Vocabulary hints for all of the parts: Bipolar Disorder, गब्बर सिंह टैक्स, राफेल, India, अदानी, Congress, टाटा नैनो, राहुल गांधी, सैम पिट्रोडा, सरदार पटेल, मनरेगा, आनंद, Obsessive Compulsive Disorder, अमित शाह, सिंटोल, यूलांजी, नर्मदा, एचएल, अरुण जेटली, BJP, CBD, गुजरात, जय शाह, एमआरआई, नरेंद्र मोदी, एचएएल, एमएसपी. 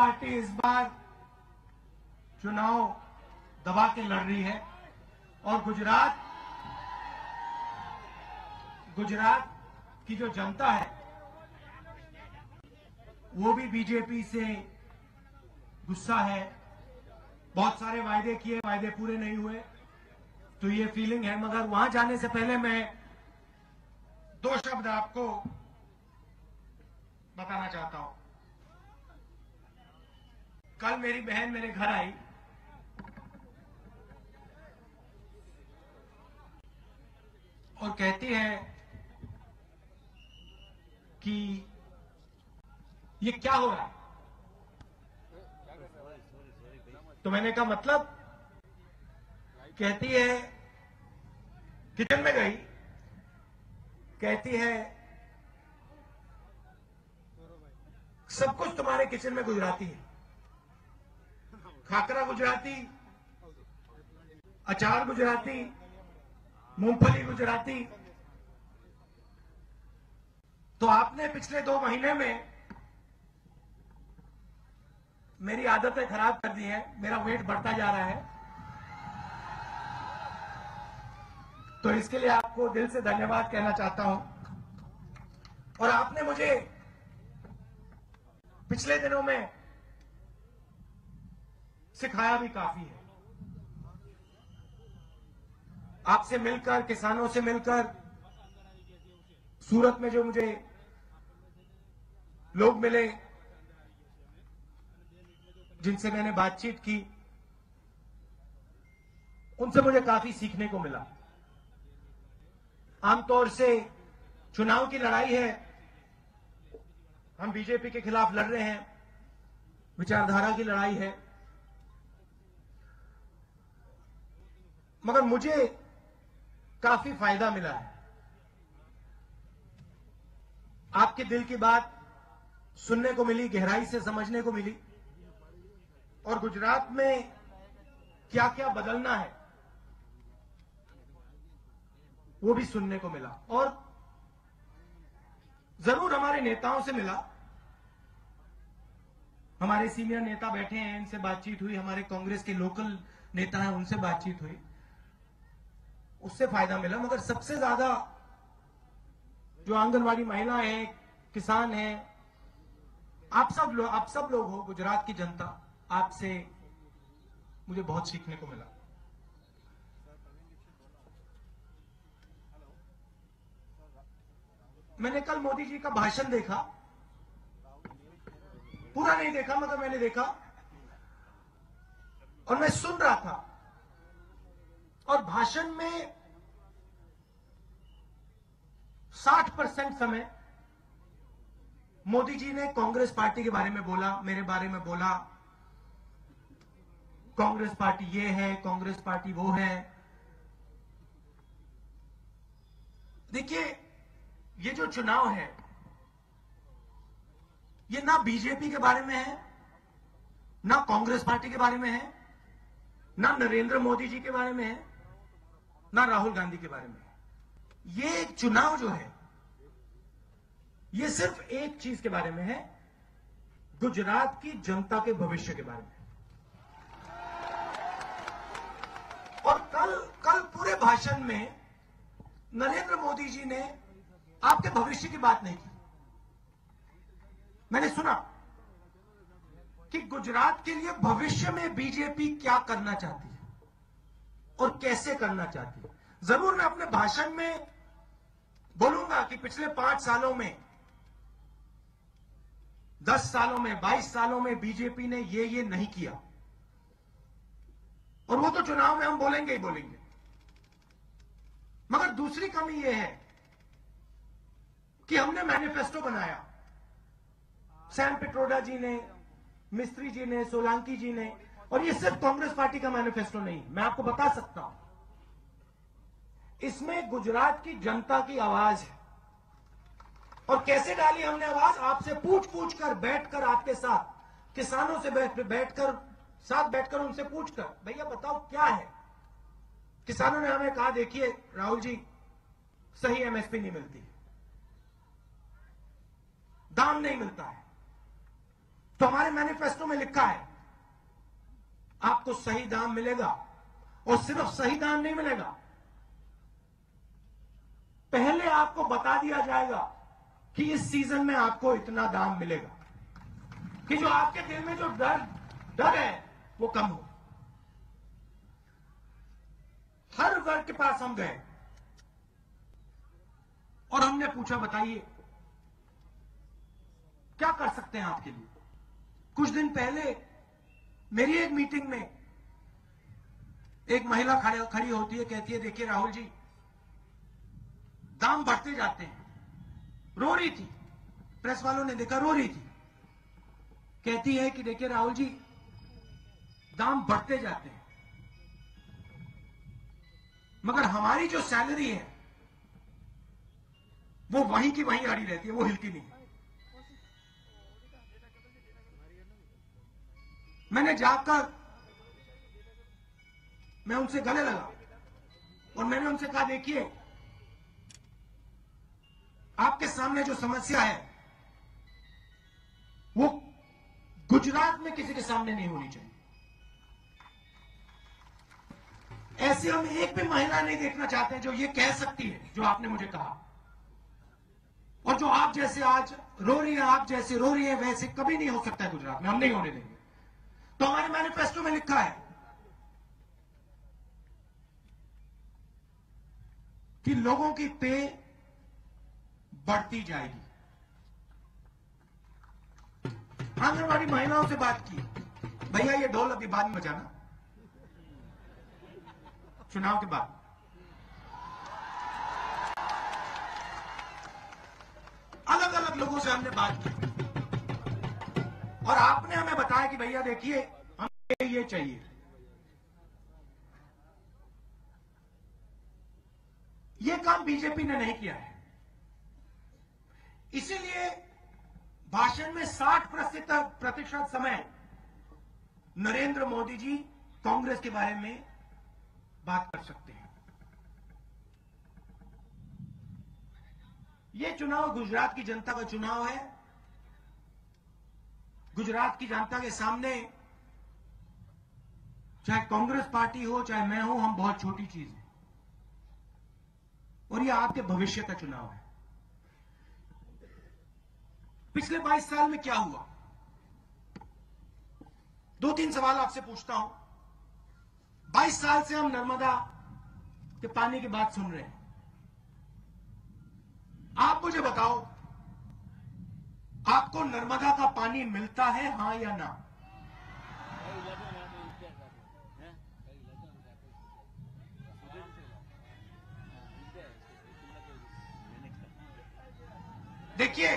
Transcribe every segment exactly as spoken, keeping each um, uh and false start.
Party इस बार चुनाव दबा के लड़ रही है और गुजरात गुजरात की जो जनता है वो भी बीजेपी से गुस्सा है। बहुत सारे वायदे किए, वायदे पूरे नहीं हुए, तो ये फीलिंग है। मगर वहां जाने से पहले मैं दो शब्द आपको बताना चाहता हूं। कल मेरी बहन मेरे घर आई और कहती है कि ये क्या हो रहा है। तो मैंने कहा मतलब? कहती है, किचन में गई, कहती है सब कुछ तुम्हारे किचन में गुजराती है। खाकरा गुजराती, अचार गुजराती, मूंगफली गुजराती। तो आपने पिछले दो महीने में मेरी आदतें खराब कर दी हैं, मेरा वेट बढ़ता जा रहा है। तो इसके लिए आपको दिल से धन्यवाद कहना चाहता हूं। और आपने मुझे पिछले दिनों में सिखाया भी काफी है। आपसे मिलकर, किसानों से मिलकर, सूरत में जो मुझे लोग मिले जिनसे मैंने बातचीत की, उनसे मुझे काफी सीखने को मिला। आमतौर से चुनाव की लड़ाई है, हम बीजेपी के खिलाफ लड़ रहे हैं, विचारधारा की लड़ाई है। मगर मुझे काफी फायदा मिला है। आपके दिल की बात सुनने को मिली, गहराई से समझने को मिली। और गुजरात में क्या क्या बदलना है वो भी सुनने को मिला। और जरूर हमारे नेताओं से मिला, हमारे सीनियर नेता बैठे हैं, इनसे बातचीत हुई, हमारे कांग्रेस के लोकल नेता हैं, उनसे बातचीत हुई, उससे फायदा मिला। मगर सबसे ज्यादा जो आंगनवाड़ी महिला है, किसान है, आप सब लोग आप सब लोग हो, गुजरात की जनता, आपसे मुझे बहुत सीखने को मिला। मैंने कल मोदी जी का भाषण देखा, पूरा नहीं देखा मगर मैंने देखा और मैं सुन रहा था। और भाषण में साठ परसेंट समय मोदी जी ने कांग्रेस पार्टी के बारे में बोला, मेरे बारे में बोला, कांग्रेस पार्टी ये है, कांग्रेस पार्टी वो है। देखिए, ये जो चुनाव है ये ना बीजेपी के बारे में है, ना कांग्रेस पार्टी के बारे में है, ना नरेंद्र मोदी जी के बारे में है, ना राहुल गांधी के बारे में है। ये एक चुनाव जो है ये सिर्फ एक चीज के बारे में है, गुजरात की जनता के भविष्य के बारे में। और कल कल पूरे भाषण में नरेंद्र मोदी जी ने आपके भविष्य की बात नहीं की। मैंने सुना कि गुजरात के लिए भविष्य में बीजेपी क्या करना चाहती है और कैसे करना चाहती है। जरूर मैं अपने भाषण में बोलूंगा कि पिछले पांच सालों में, दस सालों में, बाईस सालों में बीजेपी ने ये ये नहीं किया। और वो तो चुनाव में हम बोलेंगे ही बोलेंगे। मगर दूसरी कमी ये है कि हमने मैनिफेस्टो बनाया। सैम पिट्रोडा जी ने, मिस्त्री जी ने, सोलंकी जी ने। और ये सिर्फ कांग्रेस पार्टी का मैनिफेस्टो नहीं, मैं आपको बता सकता हूं, इसमें गुजरात की जनता की आवाज है। और कैसे डाली हमने आवाज? आपसे पूछ पूछ कर, बैठकर, आपके साथ किसानों से बैठ बैठकर साथ बैठकर उनसे पूछकर, भैया बताओ क्या है। किसानों ने हमें कहा, देखिए राहुल जी, सही एमएसपी नहीं मिलती, दाम नहीं मिलता है, तो हमारे मैनिफेस्टो में लिखा है आपको सही दाम मिलेगा, और सिर्फ सही दाम नहीं मिलेगा, पहले आपको बता दिया जाएगा कि इस सीजन में आपको इतना दाम मिलेगा कि जो आपके दिल में जो डर डर है वो कम हो। हर वर्ग के पास हम गए और हमने पूछा, बताइए क्या कर सकते हैं आपके लिए। कुछ दिन पहले मेरी एक मीटिंग में एक महिला खड़ी होती है, कहती है देखिए राहुल जी दाम बढ़ते जाते हैं, रो रही थी, प्रेस वालों ने देखा रो रही थी, कहती है कि देखिए राहुल जी दाम बढ़ते जाते हैं मगर हमारी जो सैलरी है वो वहीं की वहीं अड़ी रहती है, वो हिलती नहीं है। मैंने जाकर मैं उनसे गले लगा और मैंने उनसे कहा देखिए आपके सामने जो समस्या है वो गुजरात में किसी के सामने नहीं होनी चाहिए। ऐसे हम एक भी महिला नहीं देखना चाहते हैं जो ये कह सकती है जो आपने मुझे कहा, और जो आप जैसे आज रो रही है, आप जैसे रो रही है वैसे कभी नहीं हो सकता है गुजरात में, हम नहीं होने देंगे। तो हमारे मैनिफेस्टो में लिखा है कि लोगों की पे बढ़ती जाएगी। आंगनबाड़ी महिलाओं से बात की, भैया ये ढोल अभी बाद में बजाना, चुनाव के बाद। अलग अलग लोगों से हमने बात की और आपने हमें बताया कि भैया देखिए हमें ये चाहिए। ये काम बीजेपी ने नहीं किया है, इसीलिए भाषण में साठ प्रतिशत समय नरेंद्र मोदी जी कांग्रेस के बारे में बात कर सकते हैं। ये चुनाव गुजरात की जनता का चुनाव है, गुजरात की जनता के सामने चाहे कांग्रेस पार्टी हो चाहे मैं हूं, हम बहुत छोटी चीज है, और ये आपके भविष्य का चुनाव है। पिछले बाईस साल में क्या हुआ, दो तीन सवाल आपसे पूछता हूं। बाईस साल से हम नर्मदा के पानी की बात सुन रहे हैं, आप मुझे बताओ आपको नर्मदा का पानी मिलता है हां या ना? देखिए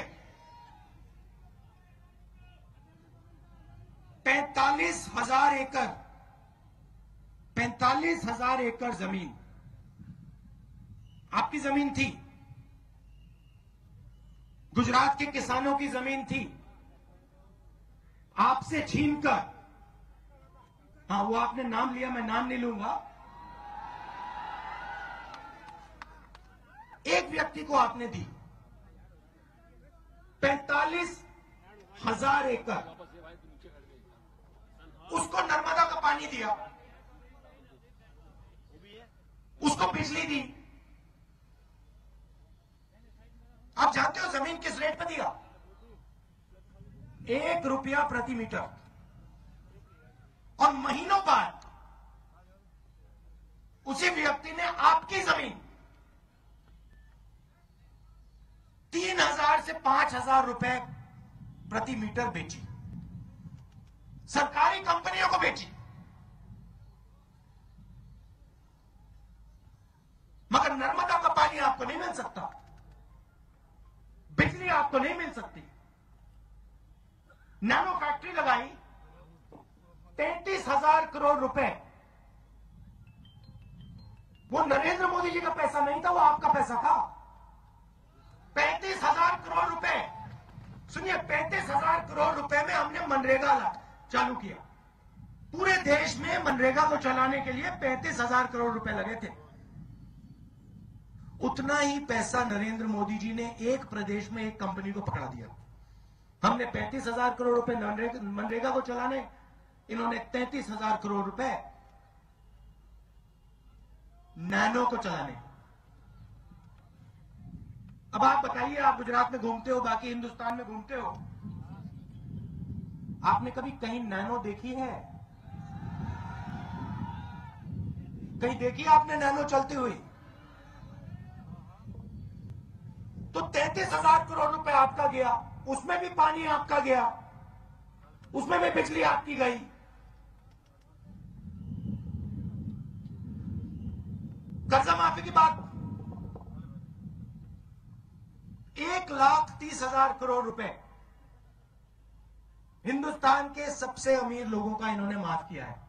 पैंतालीस हजार एकड़ पैंतालीस हजार एकड़ जमीन आपकी जमीन थी, गुजरात के किसानों की जमीन थी, आपसे छीनकर, हाँ वो आपने नाम लिया, मैं नाम नहीं लूंगा, एक व्यक्ति को आपने दी पैंतालीस हजार एकड़, उसको नर्मदा का पानी दिया, उसको बिजली दी। आप जानते हो जमीन किस रेट पर दिया? एक रुपया प्रति मीटर। और महीनों बाद उसी व्यक्ति ने आपकी जमीन तीन हजार से पांच हजार रुपए प्रति मीटर बेची, सरकारी कंपनियों को बेची, मगर नर्मदा का पानी आपको नहीं मिल सकता, बिजली आपको नहीं मिल सकती। नैनो फैक्ट्री लगाई, तैंतीस हजार करोड़ रुपए, वो नरेंद्र मोदी जी का पैसा नहीं था, वो आपका पैसा था। पैंतीस हजार करोड़ रुपए, सुनिए, पैंतीस हजार करोड़ रुपए में हमने मनरेगा चालू किया। पूरे देश में मनरेगा को चलाने के लिए पैंतीस हजार करोड़ रुपए लगे थे। उतना ही पैसा नरेंद्र मोदी जी ने एक प्रदेश में एक कंपनी को पकड़ा दिया। हमने पैंतीस हजार करोड़ रुपए मनरेगा को चलाने, इन्होंने तैंतीस हजार करोड़ रुपए नैनो को चलाने। अब आप बताइए, आप गुजरात में घूमते हो, बाकी हिंदुस्तान में घूमते हो, आपने कभी कहीं नैनो देखी है? कहीं देखी आपने नैनो चलती हुई? तो तैंतीस हजार करोड़ रुपए आपका गया, उसमें भी पानी आपका गया, उसमें भी बिजली आपकी गई। कर्जा माफी की बात, एक लाख तीस हजार करोड़ रुपए हिंदुस्तान के सबसे अमीर लोगों का इन्होंने माफ किया है।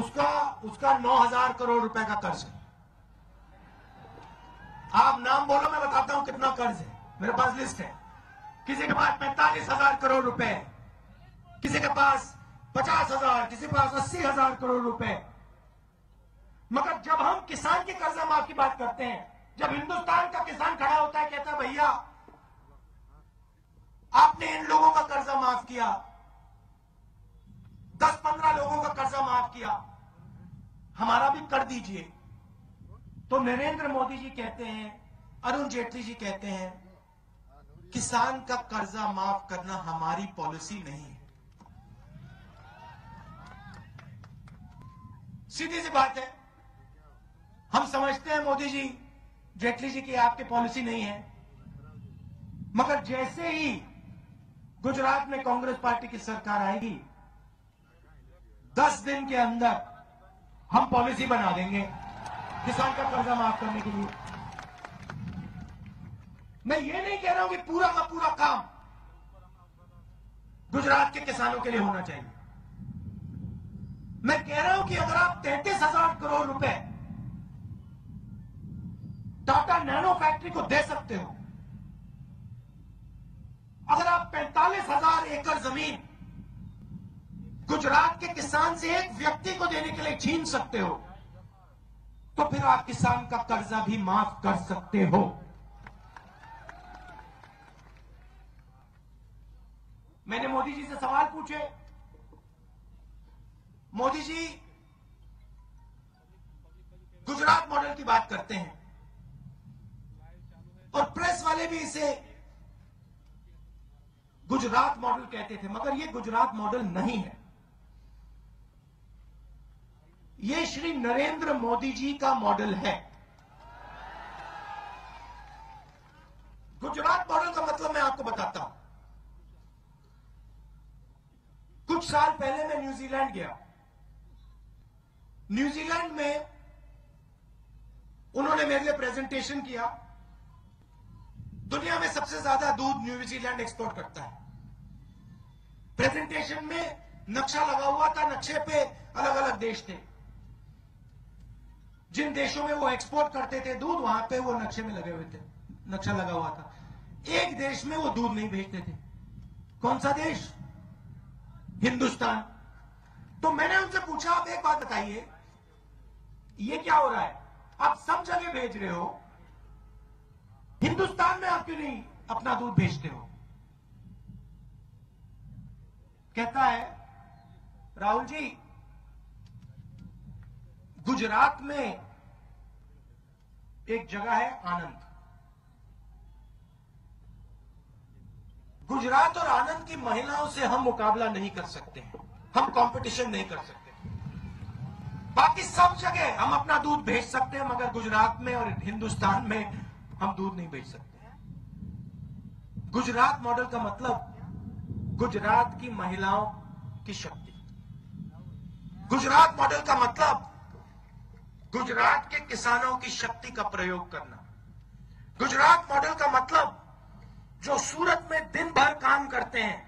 उसका उसका नौ हजार करोड़ रुपए का कर्ज है। आप नाम बोलो, मैं बताता हूं कितना कर्ज है, मेरे पास लिस्ट है। किसी के पास पैंतालीस हजार करोड़ रुपए है, किसी के पास पचास हजार, किसी के पास अस्सी हजार करोड़ रुपए। मगर जब हम किसान के कर्जा माफ की बात करते हैं, जब हिंदुस्तान का किसान खड़ा होता है, कहता है भैया आपने इन लोगों का कर्जा माफ किया, दस पंद्रह लोगों का कर्जा माफ किया, हमारा भी कर दीजिए। तो नरेंद्र मोदी जी कहते हैं, अरुण जेटली जी कहते हैं, किसान का कर्जा माफ करना हमारी पॉलिसी नहीं है। सीधी सी बात है, हम समझते हैं मोदी जी, जेटली जी की आपकी पॉलिसी नहीं है। मगर जैसे ही गुजरात में कांग्रेस पार्टी की सरकार आएगी, दस दिन के अंदर हम पॉलिसी बना देंगे किसान का कर्जा माफ करने के लिए। मैं ये नहीं कह रहा हूं कि पूरा का पूरा काम गुजरात के किसानों के लिए होना चाहिए। मैं कह रहा हूं कि अगर आप तैंतीस हजार करोड़ रुपए टाटा नैनो फैक्ट्री को दे सकते हो, अगर आप पैंतालीस हजार एकड़ जमीन गुजरात के किसान से एक व्यक्ति को देने के लिए छीन सकते हो, तो फिर आप किसान का कर्जा भी माफ कर सकते हो। मैंने मोदी जी से सवाल पूछे, मोदी जी गुजरात मॉडल की बात करते हैं और प्रेस वाले भी इसे गुजरात मॉडल कहते थे, मगर ये गुजरात मॉडल नहीं है। ये श्री नरेंद्र मोदी जी का मॉडल है। गुजरात मॉडल का मतलब मैं आपको बताता हूं। कुछ साल पहले मैं न्यूजीलैंड गया। न्यूजीलैंड में उन्होंने मेरे लिए प्रेजेंटेशन किया। दुनिया में सबसे ज्यादा दूध न्यूजीलैंड एक्सपोर्ट करता है। प्रेजेंटेशन में नक्शा लगा हुआ था, नक्शे पे अलग अलग देश थे, जिन देशों में वो एक्सपोर्ट करते थे दूध, वहां पे वो नक्शे में लगे हुए थे, नक्शा लगा हुआ था। एक देश में वो दूध नहीं भेजते थे, कौन सा देश? हिंदुस्तान। तो मैंने उनसे पूछा, आप एक बात बताइए, ये क्या हो रहा है? आप सब जगह भेज रहे हो, हिंदुस्तान में आप क्यों नहीं अपना दूध भेजते हो? कहता है राहुल जी, गुजरात में एक जगह है आनंद, गुजरात और आनंद की महिलाओं से हम मुकाबला नहीं कर सकते हैं, हम कंपटीशन नहीं कर सकते। बाकी सब जगह हम अपना दूध भेज सकते हैं, मगर गुजरात में और हिंदुस्तान में हम दूध नहीं भेज सकते। गुजरात मॉडल का मतलब गुजरात की महिलाओं की शक्ति। गुजरात मॉडल का मतलब गुजरात के किसानों की शक्ति का प्रयोग करना। गुजरात मॉडल का मतलब जो सूरत में दिन भर काम करते हैं,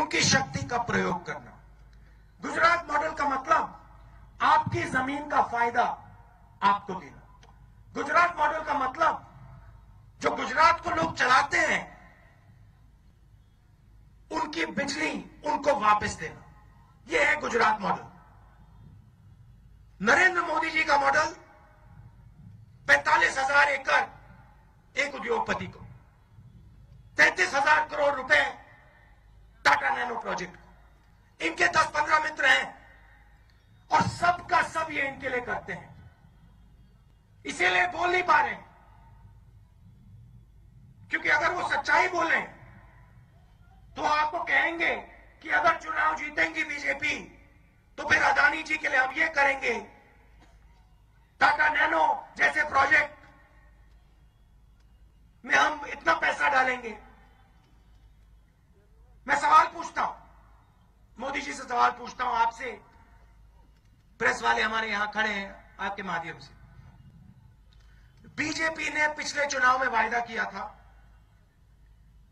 उनकी शक्ति का प्रयोग करना। गुजरात मॉडल का मतलब आपकी जमीन का फायदा आपको देना। गुजरात मॉडल का मतलब जो गुजरात को लोग चलाते हैं, उनकी बिजली उनको वापस देना। ये है गुजरात मॉडल। नरेंद्र मोदी जी का मॉडल हजार एकड़ एक उद्योगपति को, तैतीस हजार करोड़ रुपए टाटा नैनो प्रोजेक्ट को। इनके दस पंद्रह मित्र हैं और सब का सब ये इनके लिए करते हैं, इसीलिए बोल नहीं पा रहे। क्योंकि अगर वो सच्चाई बोले तो आपको कहेंगे कि अगर चुनाव जीतेंगी बीजेपी तो फिर अदानी जी के लिए हम ये करेंगे, टाटा नैनो जैसे प्रोजेक्ट में हम इतना पैसा डालेंगे। मैं सवाल पूछता हूं, मोदी जी से सवाल पूछता हूं, आपसे, प्रेस वाले हमारे यहां खड़े हैं, आपके माध्यम से। बीजेपी ने पिछले चुनाव में वायदा किया था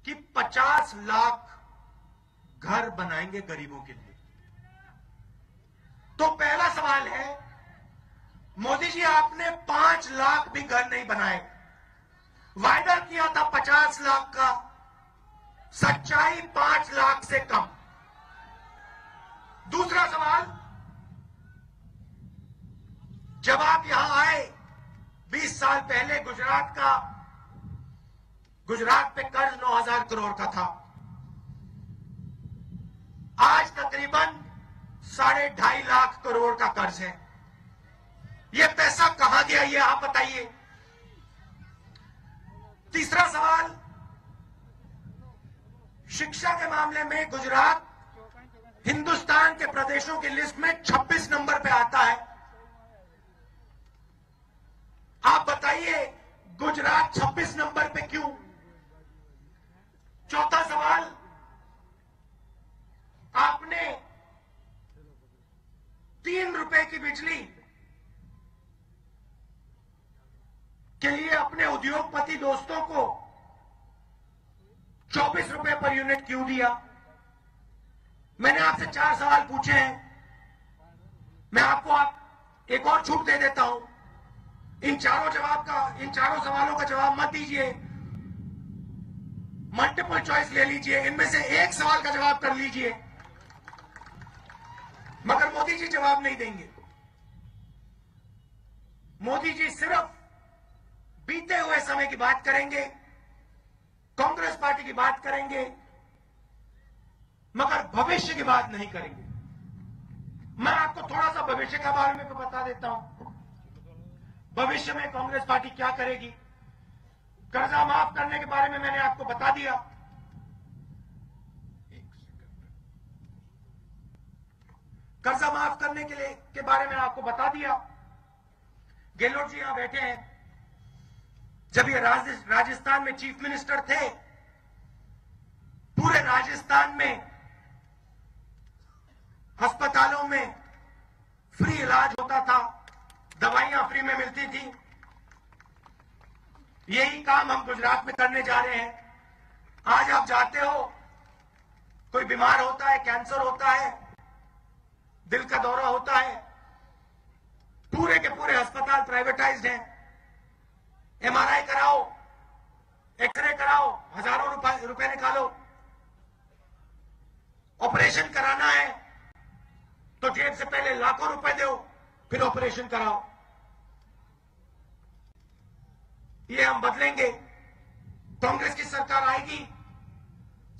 कि पचास लाख घर बनाएंगे गरीबों के लिए। तो पहला सवाल है, मोदी जी आपने पांच लाख भी घर नहीं बनाए, वायदा किया था पचास लाख का, सच्चाई पांच लाख से कम। दूसरा सवाल, जब आप यहां आए बीस साल पहले, गुजरात का गुजरात पे कर्ज नौ हजार करोड़ का था, आज तकरीबन साढ़े ढाई लाख करोड़ का कर्ज है। ये पैसा कहां गया ये आप बताइए। तीसरा सवाल, शिक्षा के मामले में गुजरात हिंदुस्तान के प्रदेशों की लिस्ट में छब्बीस नंबर पे आता है। आप बताइए गुजरात छब्बीस नंबर पे क्यों? चौथा सवाल, आपने तीन रुपए की बिजली के लिए अपने उद्योगपति दोस्तों को चौबीस रुपए पर यूनिट क्यों दिया? मैंने आपसे चार सवाल पूछे हैं, मैं आपको आप एक और छूट दे देता हूं। इन चारों जवाब का इन चारों सवालों का जवाब मत दीजिए, मल्टीपल चॉइस ले लीजिए, इनमें से एक सवाल का जवाब कर लीजिए। मगर मोदी जी जवाब नहीं देंगे। मोदी जी सिर्फ बीते हुए समय की बात करेंगे, कांग्रेस पार्टी की बात करेंगे, मगर भविष्य की बात नहीं करेंगे। मैं आपको थोड़ा सा भविष्य के बारे में बता देता हूं। भविष्य में कांग्रेस पार्टी क्या करेगी, कर्जा माफ करने के बारे में मैंने आपको बता दिया। कर्जा माफ करने के लिए के बारे में आपको बता दिया। गहलोत जी यहां बैठे हैं, जब ये राजस्थान में चीफ मिनिस्टर थे, पूरे राजस्थान में अस्पतालों में फ्री इलाज होता था, दवाइयां फ्री में मिलती थी। यही काम हम गुजरात में करने जा रहे हैं। आज आप जाते हो, कोई बीमार होता है, कैंसर होता है, दिल का दौरा होता है, पूरे के पूरे अस्पताल प्राइवेटाइज्ड हैं। एमआरआई कराओ, एक्सरे कराओ, हजारों रुपए रुपए निकालो। ऑपरेशन कराना है तो जेब से पहले लाखों रुपए दो, फिर ऑपरेशन कराओ। ये हम बदलेंगे। कांग्रेस की सरकार आएगी,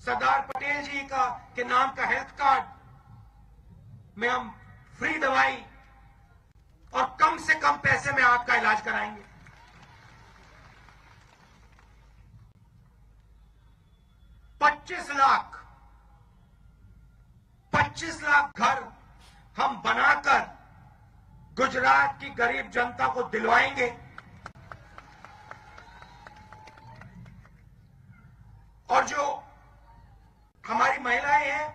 सरदार पटेल जी का के नाम का हेल्थ कार्ड में हम फ्री दवाई और कम से कम पैसे में आपका इलाज कराएंगे। पच्चीस लाख घर हम बनाकर गुजरात की गरीब जनता को दिलवाएंगे। और जो हमारी महिलाएं हैं,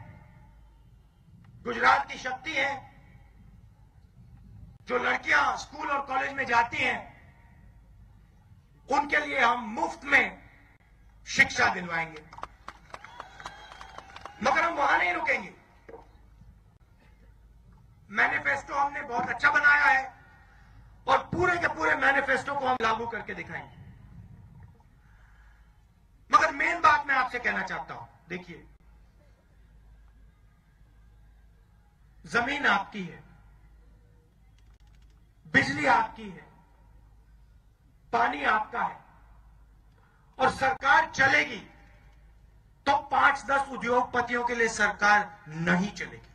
गुजरात की शक्ति है, जो लड़कियां स्कूल और कॉलेज में जाती हैं, उनके लिए हम मुफ्त में शिक्षा दिलवाएंगे। मगर हम वहां नहीं रुकेंगे। मैनिफेस्टो हमने बहुत अच्छा बनाया है और पूरे के पूरे मैनिफेस्टो को हम लागू करके दिखाएंगे। मगर मेन बात मैं आपसे कहना चाहता हूं, देखिए, जमीन आपकी है, बिजली आपकी है, पानी आपका है और सरकार चलेगी तो पांच दस उद्योगपतियों के लिए सरकार नहीं चलेगी।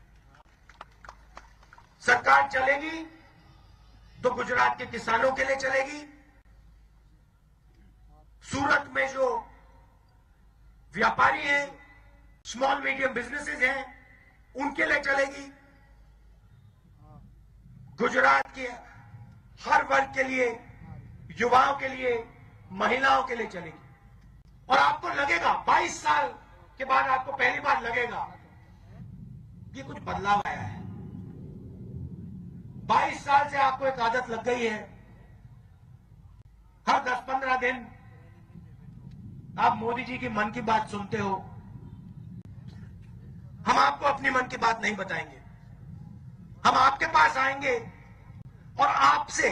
सरकार चलेगी तो गुजरात के किसानों के लिए चलेगी। सूरत में जो व्यापारी हैं, स्मॉल मीडियम बिजनेसेस हैं, उनके लिए चलेगी। गुजरात के हर वर्ग के लिए, युवाओं के लिए, महिलाओं के लिए चलेगी। और आपको लगेगा बाईस साल के बाद आपको पहली बार लगेगा कि कुछ बदलाव आया है। बाईस साल से आपको एक आदत लग गई है, हर दस पंद्रह दिन आप मोदी जी की मन की बात सुनते हो। हम आपको अपनी मन की बात नहीं बताएंगे, हम आपके पास आएंगे और आपसे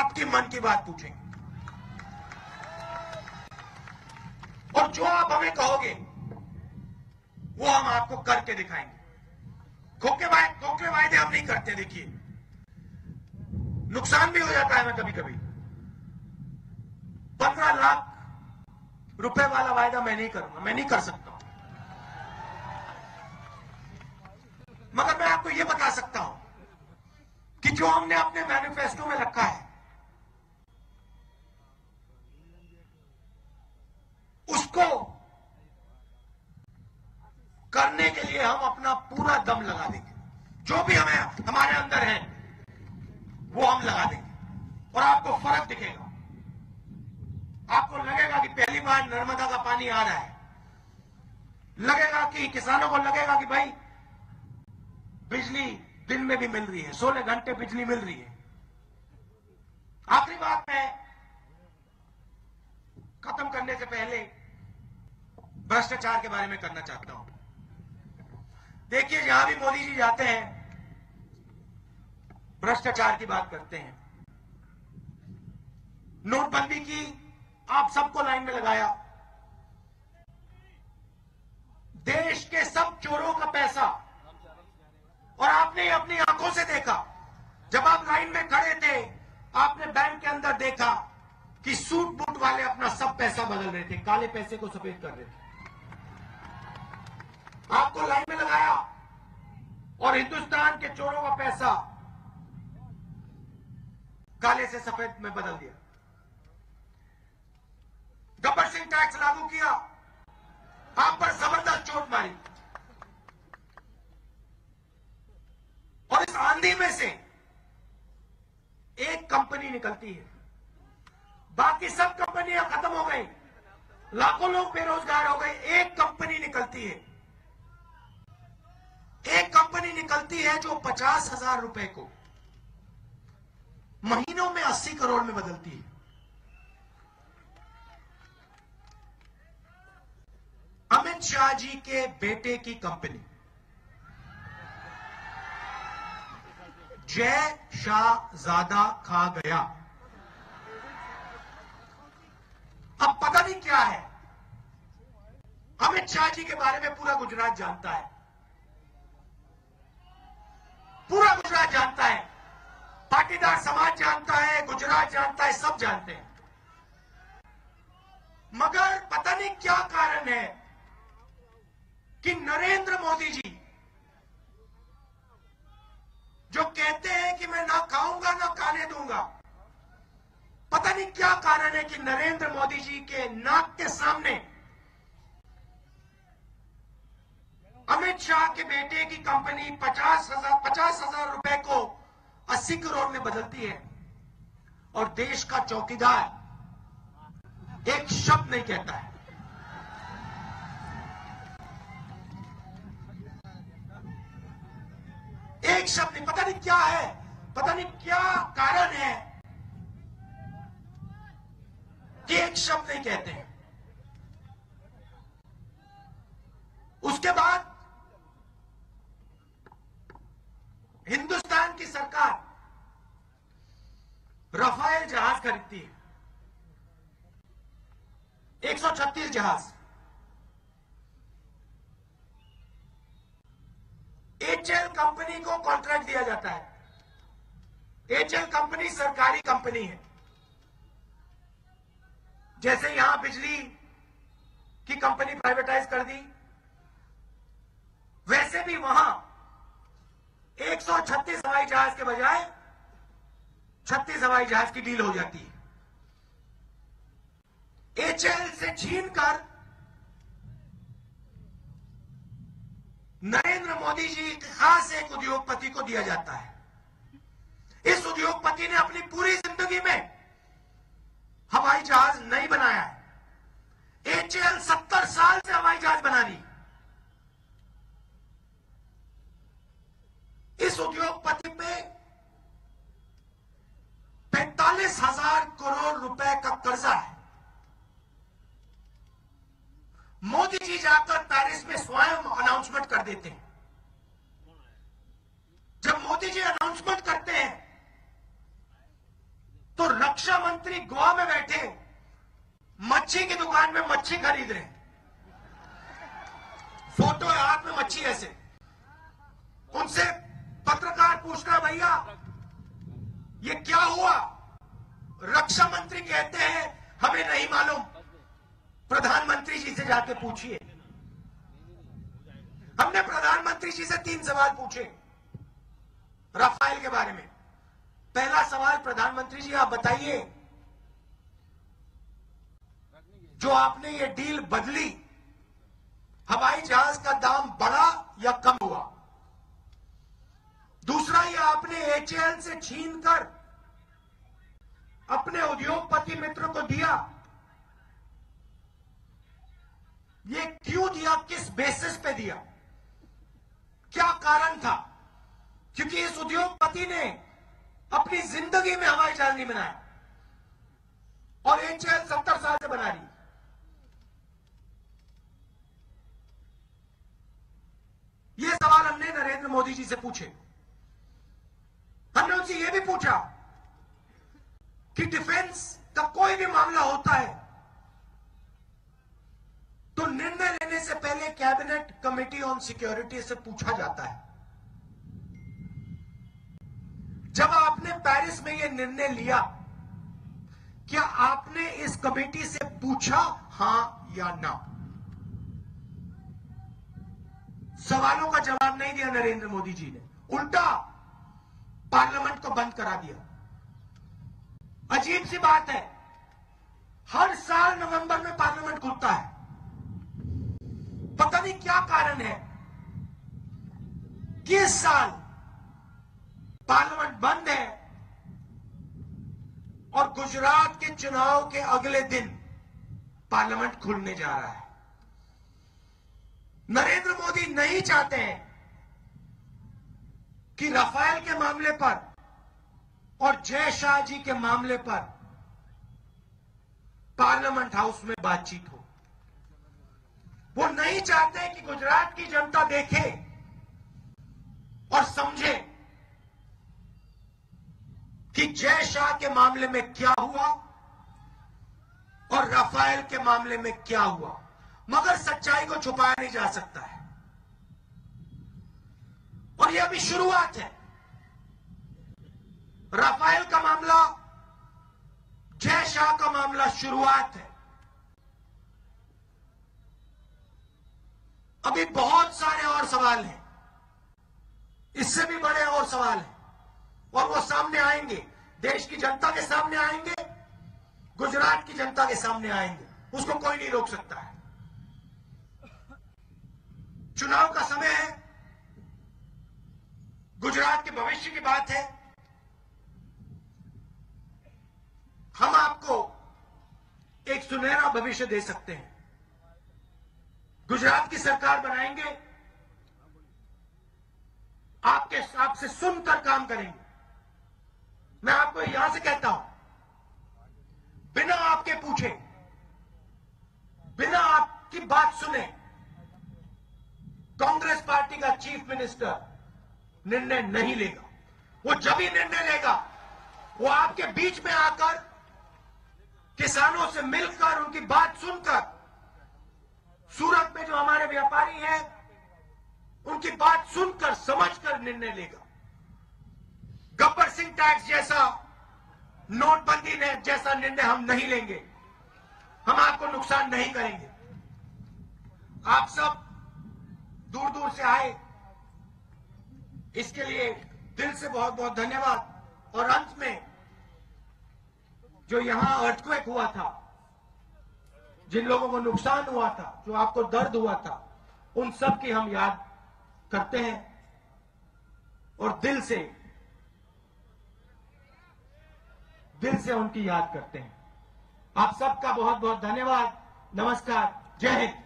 आपकी मन की बात पूछेंगे और जो आप हमें कहोगे वो हम आपको करके दिखाएंगे। खोखे वायदे खोखे वायदे हम नहीं करते। देखिए, नुकसान भी हो जाता है। मैं कभी कभी पंद्रह लाख रुपए वाला वायदा मैं नहीं करूंगा, मैं नहीं कर सकता हूं। मगर मैं आपको यह बता सकता हूं कि जो हमने अपने मैनिफेस्टो में रखा है उसको करने के लिए हम अपना पूरा दम लगा देंगे। जो भी हमें हमारे अंदर है वो हम लगा देंगे और आपको फर्क दिखेगा। आपको लगेगा कि पहली बार नर्मदा का पानी आ रहा है, लगेगा कि किसानों को लगेगा कि भाई बिजली दिन में भी मिल रही है, सोलह घंटे बिजली मिल रही है। आखिरी बात मैं खत्म करने से पहले भ्रष्टाचार के बारे में करना चाहता हूं। देखिए, जहां भी मोदी जी जाते हैं भ्रष्टाचार की बात करते हैं। नोटबंदी की आप सबको लाइन में लगाया, देश के सब चोरों का पैसा, और आपने अपनी आंखों से देखा। जब आप लाइन में खड़े थे आपने बैंक के अंदर देखा कि सूट बूट वाले अपना सब पैसा बदल रहे थे, काले पैसे को सफेद कर रहे थे। आपको लाइन में लगाया और हिंदुस्तान के चोरों का पैसा काले से सफेद में बदल दिया। गब्बर सिंह टैक्स लागू किया, आप पर जबरदस्त चोट मारी। और इस आंधी में से एक कंपनी निकलती है, बाकी सब कंपनियां खत्म हो गई, लाखों लोग बेरोजगार हो गए। एक कंपनी निकलती है, एक कंपनी निकलती है जो पचास हजार रुपए को महीनों में अस्सी करोड़ में बदलती है। अमित शाह जी के बेटे की कंपनी जय शाह ज्यादा खा गया। अब पता नहीं क्या है। अमित शाह जी के बारे में पूरा गुजरात जानता है, पूरा गुजरात जानता है, पटीदार समाज जानता है, गुजरात जानता है, सब जानते हैं। मगर पता नहीं क्या कारण है कि नरेंद्र मोदी जी जो कहते हैं कि मैं ना खाऊंगा ना खाने दूंगा, पता नहीं क्या कारण है कि नरेंद्र मोदी जी के नाक के सामने अमित शाह के बेटे की कंपनी पचास हजार पचास हजार रुपए को अस्सी करोड़ में बदलती है और देश का चौकीदार एक शब्द नहीं कहता है। एक शब्द नहीं। पता नहीं क्या है, पता नहीं क्या कारण है कि एक शब्द नहीं कहते हैं। उसके बाद हिंदुस्तान की सरकार राफेल जहाज खरीदती है, एक सौ छत्तीस जहाज। एचएल कंपनी को कॉन्ट्रैक्ट दिया जाता है। एचएल कंपनी सरकारी कंपनी है, जैसे यहां बिजली की कंपनी प्राइवेटाइज कर दी, वैसे भी वहां एक सौ छत्तीस हवाई जहाज के बजाय छत्तीस हवाई जहाज की डील हो जाती है। एचएल से छीनकर नरेंद्र मोदी जी के खास एक उद्योगपति को दिया जाता है। इस उद्योगपति ने अपनी पूरी जिंदगी में हवाई जहाज नहीं बनाया है। एचएल सत्तर साल से हवाई जहाज बना रही। इस उद्योगपति पे पैंतालीस हजार करोड़ रुपए का कर्जा है। मोदी जी जाकर पेरिस में स्वयं अनाउंसमेंट कर देते हैं। जब मोदी जी अनाउंसमेंट करते हैं तो रक्षा मंत्री गोवा में बैठे मच्छी की दुकान में मच्छी खरीद रहे हैं, फोटो हाथ में मच्छी ऐसे। उनसे पत्रकार पूछता, भैया ये क्या हुआ? रक्षा मंत्री कहते हैं हमें नहीं मालूम, प्रधानमंत्री जी से जाके पूछिए। हमने प्रधानमंत्री जी से तीन सवाल पूछे राफेल के बारे में। पहला सवाल, प्रधानमंत्री जी आप बताइए जो आपने ये डील बदली, हवाई जहाज का दाम बढ़ा या कम हुआ? दूसरा, ये आपने एचएएल से छीनकर अपने उद्योगपति मित्र को दिया, ये क्यों दिया? किस बेसिस पे दिया? क्या कारण था? क्योंकि इस उद्योगपति ने अपनी जिंदगी में हवाई जहाज नहीं बनाया और एचएल सत्तर साल से बना रही। ये सवाल हमने नरेंद्र मोदी जी से पूछे। हमने उनसे यह भी पूछा कि डिफेंस का कोई भी मामला होता है तो निर्णय लेने से पहले कैबिनेट कमेटी ऑन सिक्योरिटी से पूछा जाता है। जब आपने पेरिस में यह निर्णय लिया, क्या आपने इस कमेटी से पूछा, हां या ना? सवालों का जवाब नहीं दिया नरेंद्र मोदी जी ने, उल्टा पार्लियामेंट को बंद करा दिया। अजीब सी बात है, हर साल नवंबर में पार्लियामेंट खुलता है, पता नहीं क्या कारण है कि इस साल पार्लियामेंट बंद है और गुजरात के चुनाव के अगले दिन पार्लियामेंट खुलने जा रहा है। नरेंद्र मोदी नहीं चाहते हैं कि राफेल के मामले पर और जय शाह जी के मामले पर पार्लियामेंट हाउस में बातचीत हो। वो नहीं चाहते कि गुजरात की जनता देखे और समझे कि जय शाह के मामले में क्या हुआ और राफेल के मामले में क्या हुआ। मगर सच्चाई को छुपाया नहीं जा सकता है और यह अभी शुरुआत है। राफेल का मामला, जय शाह का मामला शुरुआत है। अभी बहुत सारे और सवाल हैं, इससे भी बड़े और सवाल हैं और वो सामने आएंगे, देश की जनता के सामने आएंगे, गुजरात की जनता के सामने आएंगे। उसको कोई नहीं रोक सकता है। चुनाव का समय है, गुजरात के भविष्य की बात है। हम आपको एक सुनहरा भविष्य दे सकते हैं। गुजरात की सरकार बनाएंगे, आपके आपसे सुनकर काम करेंगे। मैं आपको यहां से कहता हूं, बिना आपके पूछे, बिना आपकी बात सुने, कांग्रेस पार्टी का चीफ मिनिस्टर निर्णय नहीं लेगा। वो जब ही निर्णय लेगा, वो आपके बीच में आकर, किसानों से मिलकर, उनकी बात सुनकर, सूरत में जो हमारे व्यापारी हैं उनकी बात सुनकर समझकर निर्णय लेगा। गब्बर सिंह टैक्स जैसा, नोटबंदी ने जैसा निर्णय हम नहीं लेंगे। हम आपको नुकसान नहीं करेंगे। आप सब दूर दूर से आए, इसके लिए दिल से बहुत बहुत धन्यवाद। और अंत में जो यहां अर्थक्वेक हुआ था, जिन लोगों को नुकसान हुआ था, जो आपको दर्द हुआ था, उन सब की हम याद करते हैं और दिल से दिल से उनकी याद करते हैं। आप सबका बहुत बहुत धन्यवाद। नमस्कार। जय हिंद।